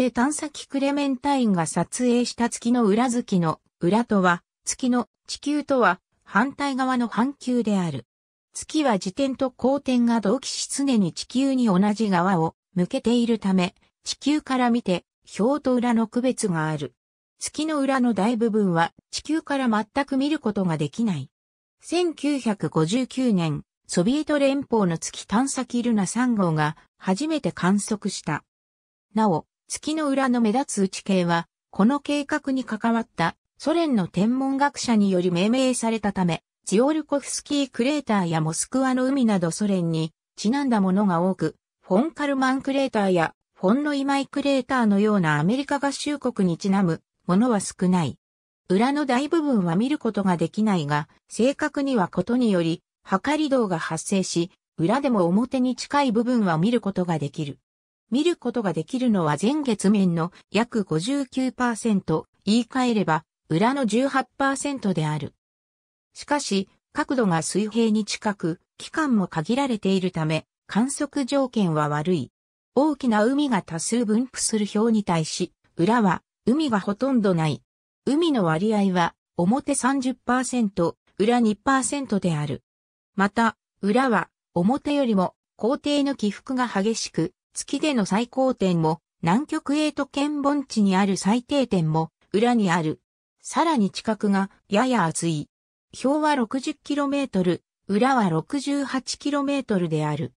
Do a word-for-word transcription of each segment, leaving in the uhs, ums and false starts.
米探査機クレメンタインが撮影した月の裏月の裏とは、月の地球とは反対側の半球である。月は自転と公転が同期し常に地球に同じ側を向けているため、地球から見て表と裏の区別がある。月の裏の大部分は地球から全く見ることができない。せんきゅうひゃくごじゅうきゅうねん、ソビエト連邦の月探査機ルナさん号が初めて観測した。なお、月の裏の目立つ地形は、この計画に関わったソ連の天文学者により命名されたため、ツィオルコフスキークレーターやモスクワの海などソ連にちなんだものが多く、フォン・カルマンクレーターやフォン・ノイマイクレーターのようなアメリカ合衆国にちなむものは少ない。裏の大部分は見ることができないが、正確にはことにより、測り道が発生し、裏でも表に近い部分は見ることができる。見ることができるのは全月面の約 ごじゅうきゅうパーセント、言い換えれば、裏の じゅうはちパーセント である。しかし、角度が水平に近く、期間も限られているため、観測条件は悪い。大きな海が多数分布する表に対し、裏は海がほとんどない。海の割合は表 さんじゅっパーセント、裏 にパーセント である。また、裏は表よりも公転の起伏が激しく、月での最高点も南極エイト見盆地にある最低点も裏にある。さらに地殻がやや厚い。表は ろくじゅっキロメートル、裏は ろくじゅうはちキロメートル である。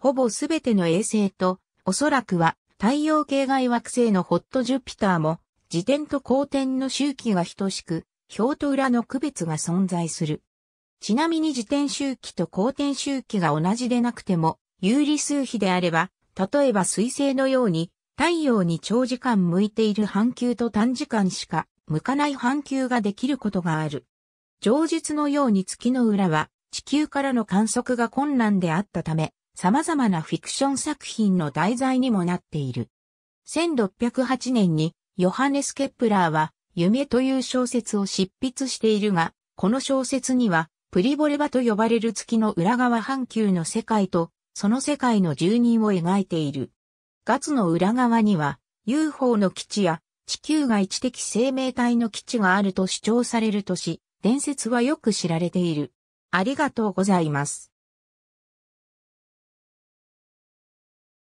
ほぼすべての衛星と、おそらくは太陽系外惑星のホットジュピターも、自転と公転の周期が等しく、表と裏の区別が存在する。ちなみに自転周期と公転周期が同じでなくても、有理数比であれば、例えば水星のように、太陽に長時間向いている半球と短時間しか向かない半球ができることがある。上述のように月の裏は、地球からの観測が困難であったため、様々なフィクション作品の題材にもなっている。せんろっぴゃくはちねんに、ヨハネス・ケプラーは、夢という小説を執筆しているが、この小説には、プリボレバと呼ばれる月の裏側半球の世界と、その世界の住人を描いている。月の裏側には、ユーフォー の基地や、地球外知的生命体の基地があると主張されるとし、伝説はよく知られている。ありがとうございます。